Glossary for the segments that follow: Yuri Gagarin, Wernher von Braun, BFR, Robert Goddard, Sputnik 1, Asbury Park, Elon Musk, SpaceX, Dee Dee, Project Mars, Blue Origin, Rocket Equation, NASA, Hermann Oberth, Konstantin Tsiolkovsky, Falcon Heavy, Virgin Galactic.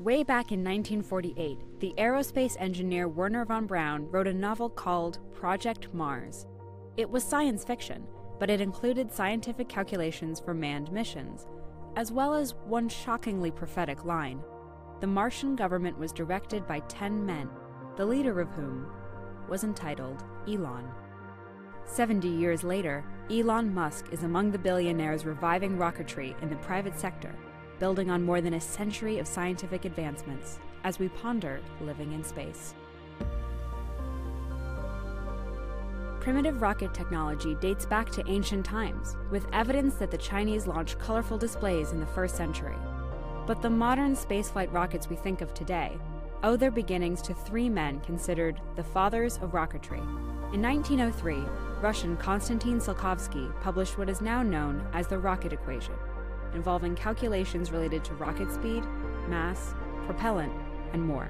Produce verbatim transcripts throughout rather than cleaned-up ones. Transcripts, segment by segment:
Way back in nineteen forty-eight, the aerospace engineer Wernher von Braun wrote a novel called Project Mars. It was science fiction, but it included scientific calculations for manned missions, as well as one shockingly prophetic line. The Martian government was directed by ten men, the leader of whom was entitled Elon. Seventy years later, Elon Musk is among the billionaires reviving rocketry in the private sector, building on more than a century of scientific advancements as we ponder living in space. Primitive rocket technology dates back to ancient times, with evidence that the Chinese launched colorful displays in the first century. But the modern spaceflight rockets we think of today owe their beginnings to three men considered the fathers of rocketry. In nineteen oh three, Russian Konstantin Tsiolkovsky published what is now known as the Rocket Equation, involving calculations related to rocket speed, mass, propellant, and more.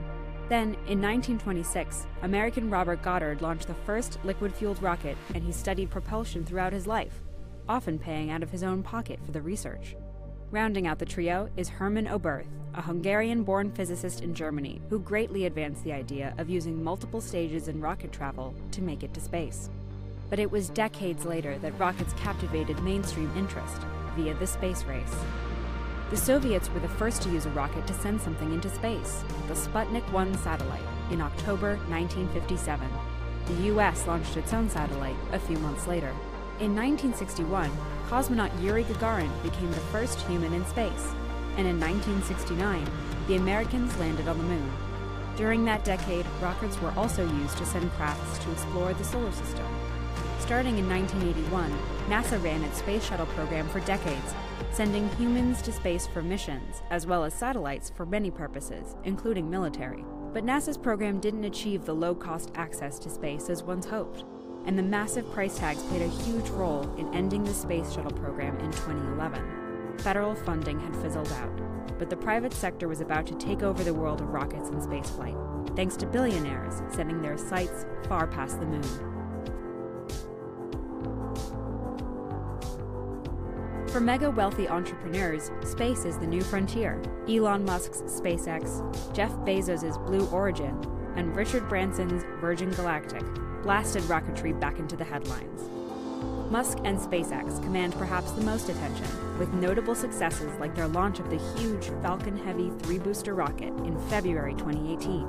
Then, in nineteen twenty-six, American Robert Goddard launched the first liquid-fueled rocket, and he studied propulsion throughout his life, often paying out of his own pocket for the research. Rounding out the trio is Hermann Oberth, a Hungarian-born physicist in Germany who greatly advanced the idea of using multiple stages in rocket travel to make it to space. But it was decades later that rockets captivated mainstream interest via the space race. The Soviets were the first to use a rocket to send something into space, the Sputnik one satellite, in October nineteen fifty-seven. The U S launched its own satellite a few months later. In nineteen sixty-one, cosmonaut Yuri Gagarin became the first human in space, and in nineteen sixty-nine, the Americans landed on the moon. During that decade, rockets were also used to send crafts to explore the solar system. Starting in nineteen eighty-one, NASA ran its space shuttle program for decades, sending humans to space for missions, as well as satellites for many purposes, including military. But NASA's program didn't achieve the low-cost access to space as once hoped, and the massive price tags played a huge role in ending the space shuttle program in twenty eleven. Federal funding had fizzled out, but the private sector was about to take over the world of rockets and spaceflight, thanks to billionaires setting their sights far past the moon. For mega-wealthy entrepreneurs, space is the new frontier. Elon Musk's SpaceX, Jeff Bezos's Blue Origin, and Richard Branson's Virgin Galactic blasted rocketry back into the headlines. Musk and SpaceX command perhaps the most attention, with notable successes like their launch of the huge Falcon Heavy three-booster rocket in February twenty eighteen.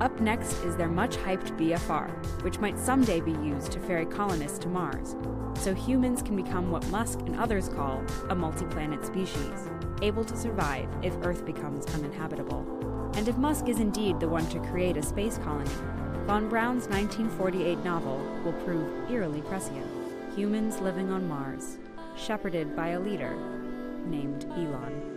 Up next is their much-hyped B F R, which might someday be used to ferry colonists to Mars, so humans can become what Musk and others call a multi-planet species, able to survive if Earth becomes uninhabitable. And if Musk is indeed the one to create a space colony, von Braun's nineteen forty-eight novel will prove eerily prescient. Humans living on Mars, shepherded by a leader named Elon.